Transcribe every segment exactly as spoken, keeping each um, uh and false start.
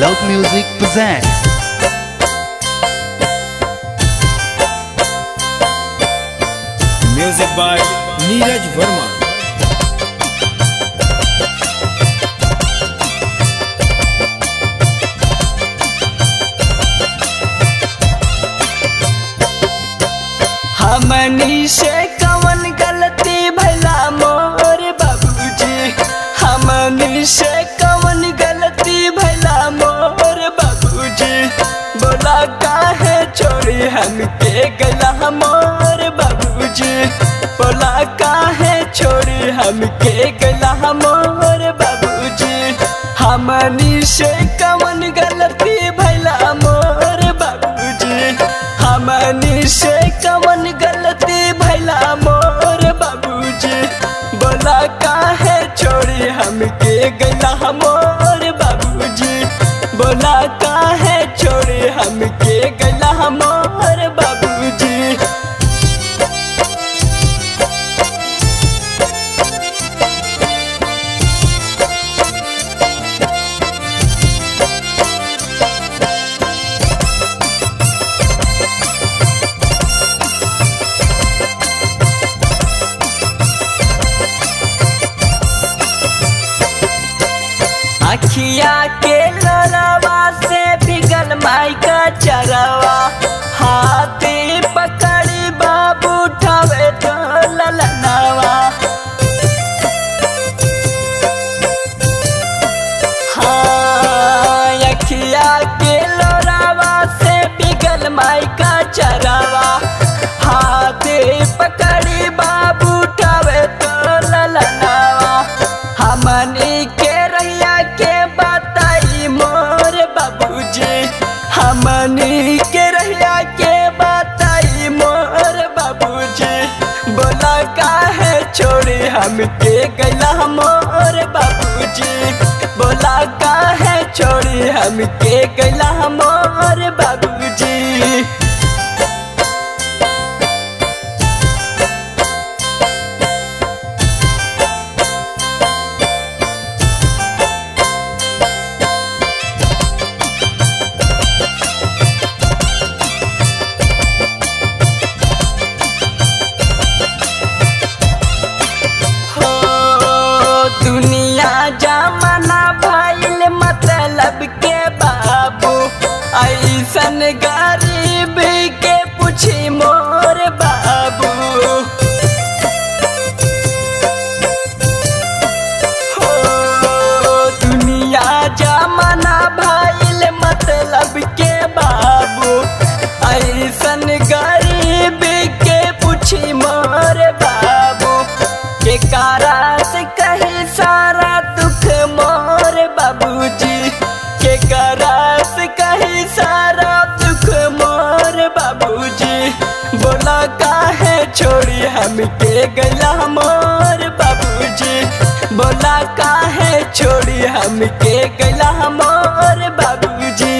Love Music presents Music by Neeraj Verma. हमनी से कवन गलती भैला मोर बाबूजी, हमनी से कवन गलती भैला मोर बाबूजी, बोला काहे छोड़ी हमके गला मोर बाबूजी, बोला काहे छोड़ी हमके गला मोर बाबूजी, हमनी से कवन गलती भैला मोर बाबूजी, हमनी से कवन गलती भैला मोर बाबूजी, बोला काहे छोड़ी हमके गला मोर बाबूजी, बोला काहे छोड़ी हमके गला मोर बाबूजी। अखिया के लड़वा से भिगल माइका चरवा, हाथी पकड़ी बाबू उठावे तो ललनावा, हाँ अखिया के लड़वा से भिगल माइका चरवा, हाथी पकड़ी बाबू उठावे तो ललनावा, हमनी हमनी के रहिया के बताई मोर बाबूजी, बोला काहे छोड़ी हमके गइला मोर बाबूजी, बोला काहे छोड़ी हमके गइला मोर बाबूजी। जमाना भाईल मतलब के बाबू, ऐसन गरीब के पूछी मोर बाबू, हो दुनिया जमाना भाईल मतलब के बाबू, ऐसन गरीब के पूछी मोर बाबू, के कारण से कहीं सारा मोर बाबूजी, के करास कहीं सारा दुख मोर बाबूजी, बोला काहे छोड़ी हमके गइला मोर बाबूजी, बोला काहे छोड़ी हमके गइला मोर बाबूजी।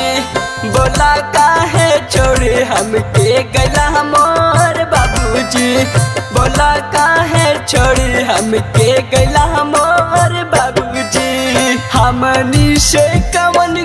बोला काहे छोड़ी हमके गइला मोर बाबूजी, बोला काहे छोड़ी हमके गइला मोर बाबूजी, हमनी से कवन